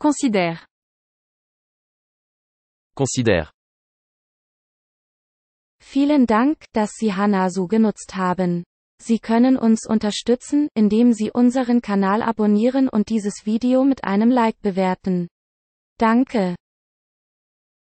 Considère. Considère. Vielen Dank, dass Sie Hanasu genutzt haben. Sie können uns unterstützen, indem Sie unseren Kanal abonnieren und dieses Video mit einem Like bewerten. Danke.